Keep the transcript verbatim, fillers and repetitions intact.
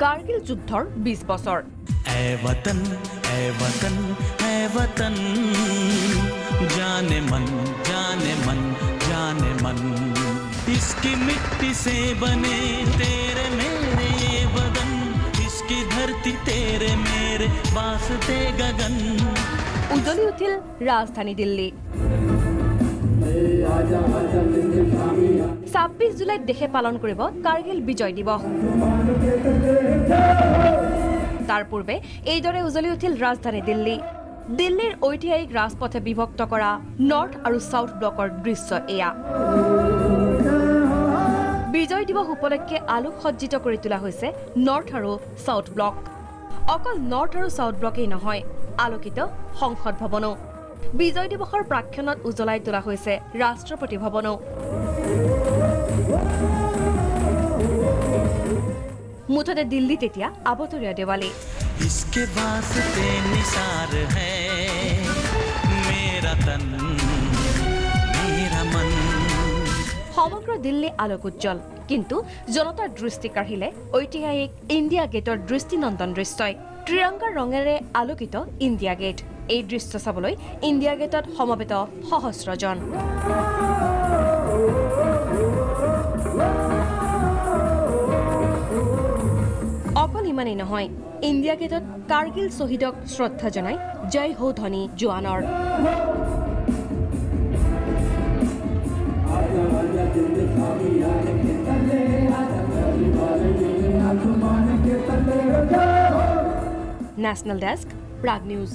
कारगिल युद्धर बीस बचर। जाने मन जाने मन जाने मन इसकी मिट्टी से बने तेरे मेरे ये बदन, इसकी धरती तेरे मेरे वास्ते गगन। उजली उठिल राजधानी दिल्ली। छब्बीस जुलाईत देशे पालन करिब कारगिल विजय दिवस। तार पूर्वे एइदरे उजली उठिल राजधानी दिल्ली। दिल्लीर ऐतिहासिक राजपथे विभक्त करा नॉर्थ और साउथ ब्लॉकर दृश्य एया। विजय दिवस उपलक्षे आलोकसज्जित करि तुला होइसे नॉर्थ और साउथ ब्लॉक। अकल नॉर्थ और साउथ ब्लॉकेई নহয়, आलोकित संसद भवनो। विजय दिवसर प्राक्षणत उजलाई तुला होइसे राष्ट्रपति भवनो। मुठते दिल्ली तेतिया आबतरिया देवाली। इसके वास्ते निसार है मेरा तन मेरा मन। समग्र दिल्ली आलोक उज्ज्वल, किन्तु जनतार दृष्टि काढ़िले ऐतिहासिक इंडिया गेटर दृष्टिनंदन दृश्य। त्रिरंगार रंगेरे आलोकित इंडिया गेट। এই দৃশ্য চাবলৈ इंडिया गेटत সমবেত সহস্রজন। অকল ইমানেই নহয়, इंडिया गेटत कारगिल শহীদক শ্রদ্ধা জানাই জয় হো ধ্বনি জোৱানৰ। National desk, Prag news.